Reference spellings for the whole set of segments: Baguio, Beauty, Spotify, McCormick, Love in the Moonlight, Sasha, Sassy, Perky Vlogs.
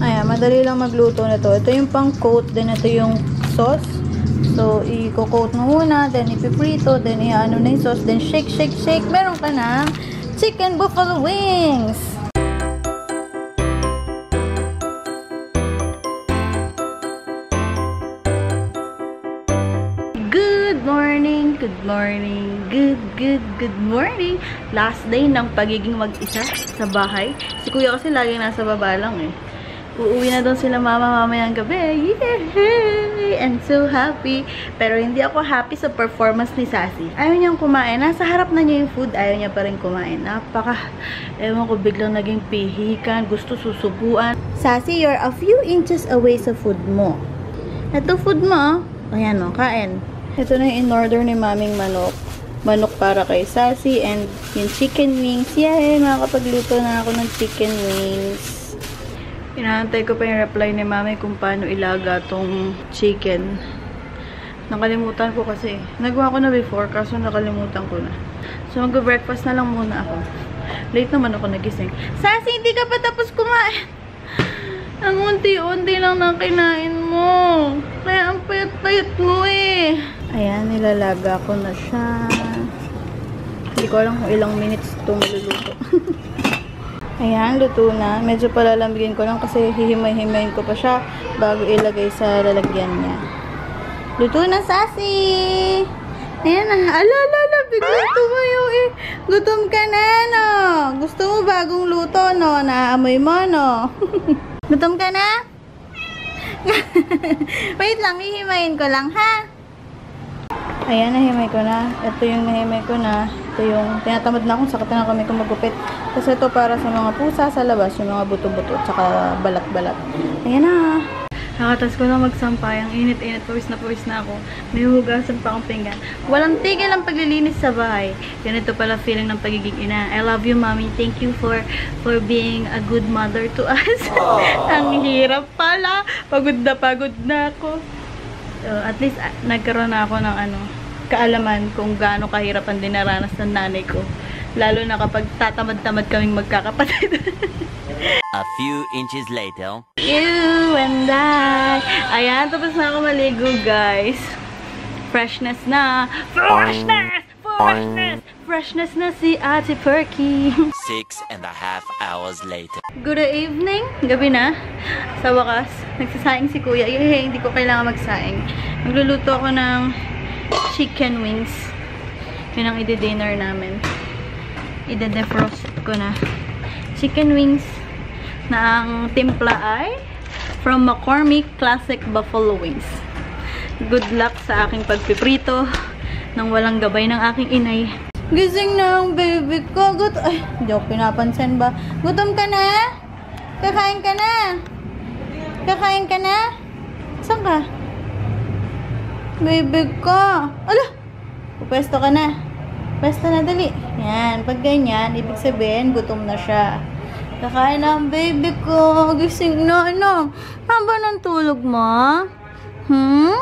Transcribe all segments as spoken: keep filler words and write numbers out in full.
Ayan, madali lang magluto nito. Ito yung pang-coat, then ito yung sauce. So, i-coat mo muna, then ipiprito, then i-ano na yung sauce, then shake, shake, shake. Meron ka ng chicken buffalo wings! Good morning! Good, good, good morning! Last day ng pagiging mag-isa sa bahay. Si kuya kasi laging nasa baba lang eh. Uuwi na doon sila mama mamayang gabi. Yeah! I'm so happy! Pero hindi ako happy sa performance ni Sassy. Ayaw niyang kumain. Nasa harap na niya yung food, ayaw niya pa rin kumain. Napaka, ewan ko, biglang naging pihikan, gusto susubuan. Sassy, you're a few inches away sa food mo. Ito food mo, ayan o, kain. Ito na yung in-order ni Maming Manok. Manok para kay Sassy and yung chicken wings. Yay! Makakapagluto na ako ng chicken wings. Inaantay ko pa yung reply ni Mami kung paano ilaga tong chicken. Nakalimutan ko kasi. Nagawa ko na before kaso nakalimutan ko na. So mag-breakfast na lang muna ako. Late naman ako nagising. Sassy, hindi ka pa tapos kumain! Ang unti-unti lang na kinain mo. Kaya ang payat-payat mo eh. Ayan, nilalaga ko na siya. Hindi ko alam kung ilang minutes ito maluluto. Ayan, luto na. Medyo palalambigin ko lang kasi hihimay-himayin ko pa siya bago ilagay sa lalagyan niya. Luto na, Sassy! Ayan na. Alalala, bigla tumayo eh. Gutom ka na, no? Gusto mo bagong luto, no? Naamoy mo, no? Gutom ka na? Wait lang, hihimayin ko lang, ha? Ayan, nahimay ko na. Ito yung nahimay ko na. Ito yung, tinatamad na akong sakit na kami kung magupit. Kasi ito para sa mga pusa sa labas, yung mga buto-buto at saka balat-balat. Ayan na. Nakatas ko na magsampay. Ang init-init, pawis na pawis na ako. May hugasan pa akong pinggan. Walang tigil ang paglilinis sa bahay. Ganito pala feeling ng pagiging ina. I love you, Mommy. Thank you for for being a good mother to us. Ang hirap pala. Pagod na pagod na ako. So, at least, uh, nagkaroon na ako ng ano, kaalaman kung gaano kahirap ang dinaranas ng nanay ko. Lalo na kapag tatamad-tamad kaming magkakapatid. A few inches later. You and I. Ayan, tapos na ako maligo, guys. Freshness na. Freshness! Freshness! Freshness na si Ate Perky. Six and a half hours later. Good evening. Gabi na. Sa wakas, nagsasaing si kuya. Yay, hindi ko kailangan magsaing. Magluluto ako ng chicken wings. Yun ang ide-dinner namin. Ide-defrost ko na. Chicken wings na ang timpla ay from McCormick Classic Buffalo Wings. Good luck sa aking pagpiprito nang walang gabay ng aking inay. Gising na ang baby ko. Gut ay, hindi ako pinapansin ba? Gutom ka na? Kakain ka na? Kakain ka na? Saan ka? Baby ko. Ala! Pwesto ka na. Pwesto na, dali. Yan. Pag ganyan, ibig sabihin, gutom na siya. Kakain na ang baby ko. Gising na, ano? Haba ng tulog mo? Hmm?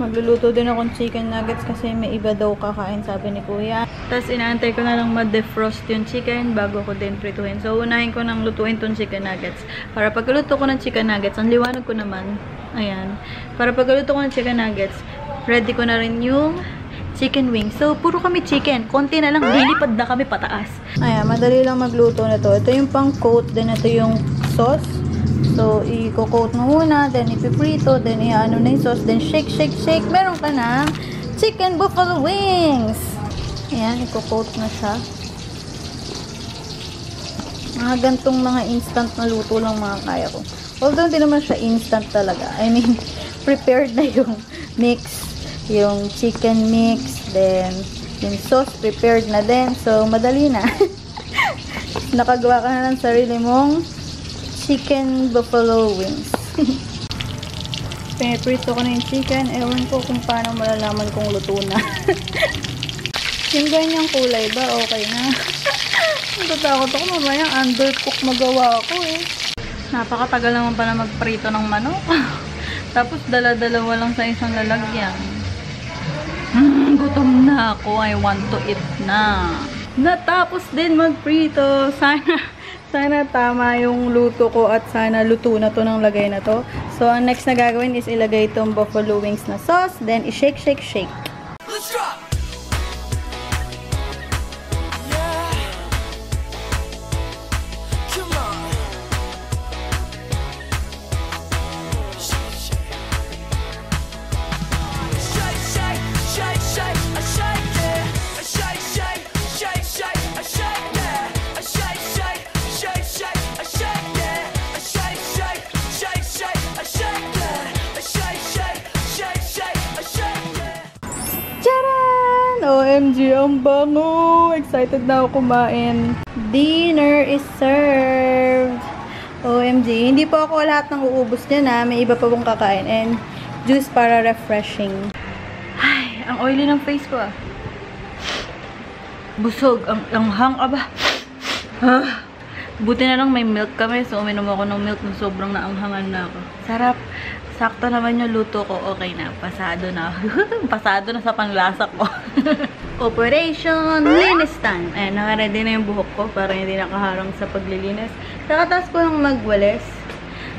Magluluto din akong chicken nuggets kasi may iba daw kakain, sabi ni kuya. Tapos inaantay ko na lang ma-defrost yung chicken bago ko din prituhin. So, unahin ko nang lutuin tong chicken nuggets. Para pagkaluto ko ng chicken nuggets, ang liwanag ko naman. Ayan. Para pagluto ko ng chicken nuggets, ready ko na rin yung chicken wings. So, puro kami chicken. Konti na lang. Dilipad na kami pataas. Ayan, madali lang magluto nito. Ito yung pang-coat, then ito yung sauce. So, i-coat mo muna, then ipiprito, then i-ano na yung sauce, then shake, shake, shake. Meron ka ng chicken buffalo wings. Ayan, i-coat na siya. Mga gantong mga instant na luto lang mga kaya ko. Although, hindi naman siya instant talaga. I mean, prepared na yung mix. Yung chicken mix. Then, yung sauce prepared na din. So, madali na. Nakagawa ka na ng sarili mong chicken buffalo wings. Piniprito ko na yung chicken. Ewan ko kung paano malalaman kung luto na. Yung ganyang kulay ba? Okay na. Natatakot ako mamaya. Undercook magawa ako eh. Napakatagal naman pala magprito ng manok. Tapos dala-dalawa lang sa isang lalagyan. Mm, gutom na ako. I want to eat na. Natapos din magprito. Sana Sana tama yung luto ko at sana luto na to ng lagay na to. So, ang next na gagawin is ilagay itong buffalo wings na sauce. Then, i-shake, shake, shake. Let's drop! O M G, ang bango! Excited na ako kumain. Dinner is served! O M G, hindi po ako lahat ng uubos niya na. May iba pa pong kakain. And juice para refreshing. Ay, ang oily ng face ko ah. Busog. Ang langhang. Aba. Ah. Buti na lang may milk kami. So, uminom ako ng milk na sobrang naanghangan na ako. Sarap. Sakto naman yung luto ko. Okay na. Pasado na. Pasado na sa panglasa ko. Operation Linis Time. Ayan, nakaready na yung buhok ko para hindi nakaharang sa paglilinis. Kakatapos ko lang magwalis.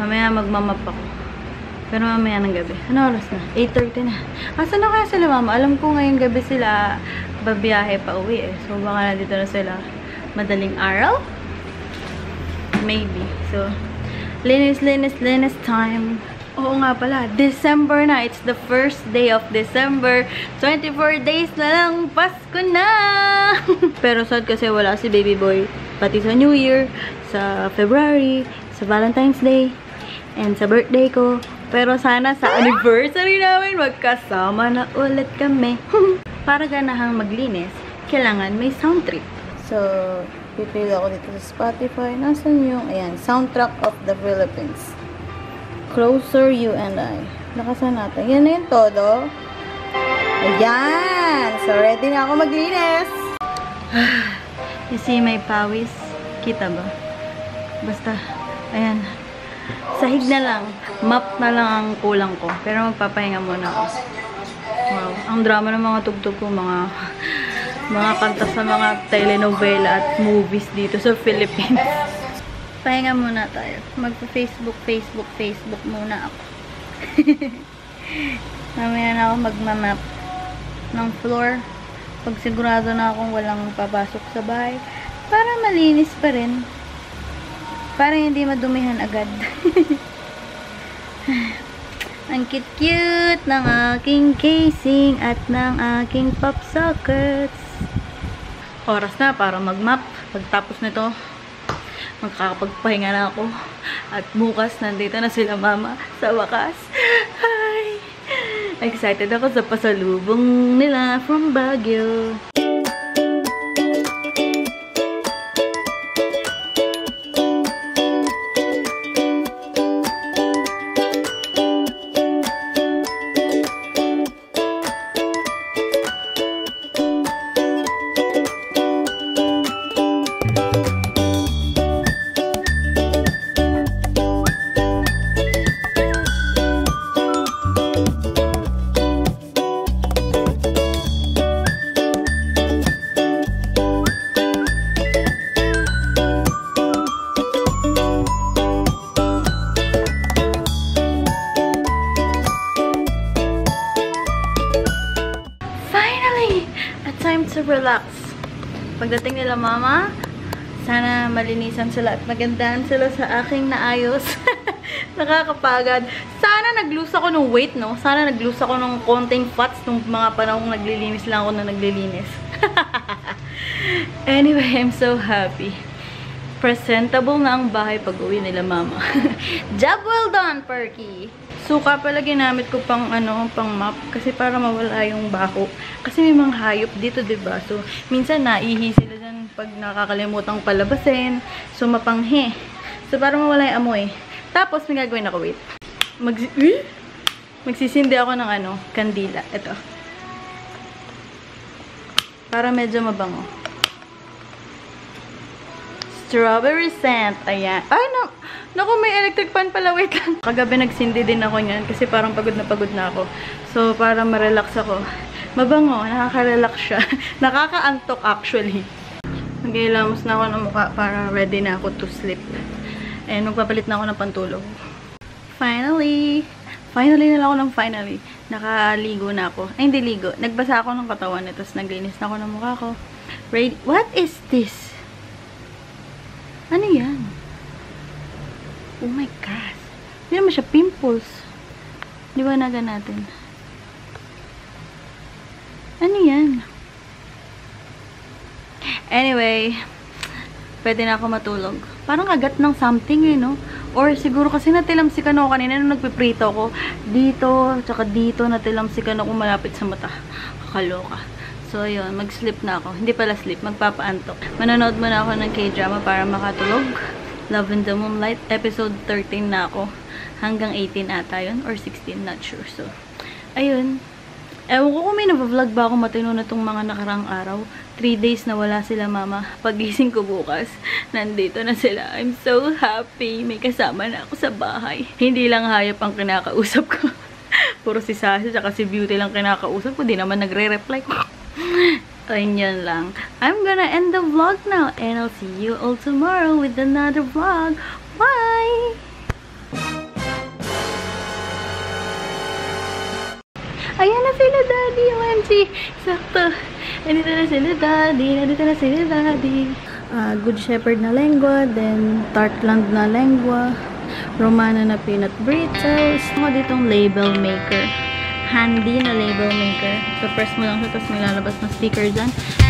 Mamaya magmamap ako. Pero mamaya ng gabi. Ano oras na? eight thirty na. Asan na kaya sila mama? Alam ko ngayon gabi sila babiyahe pa uwi eh. So baka nandito na sila madaling araw? Maybe. So, linis, linis, linis time. Oo nga pala, December na. It's the first day of December. twenty-four days na lang. Pasko na! Pero sad kasi wala si baby boy. Pati sa New Year, sa February, sa Valentine's Day, and sa birthday ko. Pero sana sa anniversary namin, magkasama na ulit kami. Para ganahang maglinis, kailangan may sound trip. So, pipili ako dito sa Spotify. Nasaan yung, ayan, Soundtrack of the Philippines. Closer, You and I. Lakasan natin. Yan na yung todo. Ayan! So, ready na ako maglinis! You see my pawis? Kita ba? Basta, ayan. Sahig na lang. Map na lang ang kulang ko. Pero magpapahinga muna ako. Wow. Ang drama ng mga tugtog ko, mga mga kanta sa mga telenovela at movies dito sa Philippines. Pahinga muna tayo. Magpa-Facebook, Facebook, Facebook muna ako. Mamaya na ako magmamap ng floor. Pag sigurado na akong walang papasok sa bahay. Para malinis pa rin. Para hindi madumihan agad. Ang cute-cute ng aking casing at ng aking pop sockets. Oras na para magmap. Pagtapos nito, magkakapagpahinga na ako. At bukas, nandito na sila mama sa wakas. Hi! Excited ako sa pasalubong nila from Baguio. Relax. Pagdating nila mama, sana malinisan sila at magandaan sila sa aking naayos. Nakakapagod. Sana nag-lose ako ng weight, no? Sana nag-lose ako ng konting fats nung mga panahong naglilinis lang ako na naglilinis. Anyway, I'm so happy. Presentable na ang bahay pag-uwi nila mama. Job well done, Perky! Suka pala ginamit ko pang ano, pang map kasi para mawala yung bako. Kasi may mga hayop dito, 'di ba? So minsan naihi sila diyan pag nakakalimutang palabasin, so mapanghe. So para mawala yung amoy. Tapos may gagawin ako, wait. Mag uh? Magsisindi ako ng ano, kandila. Ito. Para medyo mabango. Strawberry scent. Ayan. Ay, no. Naku, may electric pan pala. Wait lang. Kagabi nagsindi din ako niyan kasi parang pagod na pagod na ako. So, para ma-relax ako. Mabango. Nakaka-relax siya. Nakakaantok actually. Nag-ilamos na ako ng mukha para ready na ako to sleep. And magpapalit na ako ng pantulog. Finally! Finally na lang ako ng finally. Nakaligo na ako. Ay, hindi ligo. Nagbasa ako ng katawan na, tapos naglinis na ako ng mukha ko. Ready. What is this? Ano yan? Oh my gosh. Hindi naman siya pimples. Liwanagan natin. Ano yan? Anyway, pwede na ako matulog. Parang agat ng something eh, no? Or siguro kasi natilamsikan ako kanina nung nagpiprito ko. Dito, tsaka dito natilamsikan ako malapit sa mata. Kakaloka. So, yun. Mag-sleep na ako. Hindi pala sleep. Magpapaantok. Manonood muna ako ng K-drama para makatulog. Love in the Moonlight. Episode thirteen na ako. Hanggang eighteen ata yun. Or sixteen. Not sure. So, ayun. Ewan ko kung may nabavlog ba ako matino na itong mga nakarang araw. Three days na wala sila mama. Pagising ko bukas, nandito na sila. I'm so happy. May kasama na ako sa bahay. Hindi lang hayop ang kinakausap ko. Puro si Sasha at si Beauty lang kinakausap ko. Di naman nagre-reply ko. Ayun lang. I'm gonna end the vlog now. And I'll see you all tomorrow with another vlog. Bye! Ayan na sila, Daddy! O M G! Sakto! Nandito na sila, Daddy! Nandito na sila, Daddy! Uh, Good Shepherd na lengua, then Tartland na lengua, Romano na peanut brittles. Ito ditong label maker. Handy na label maker. So, press mo lang siya, tapos may lalabas na sticker dyan.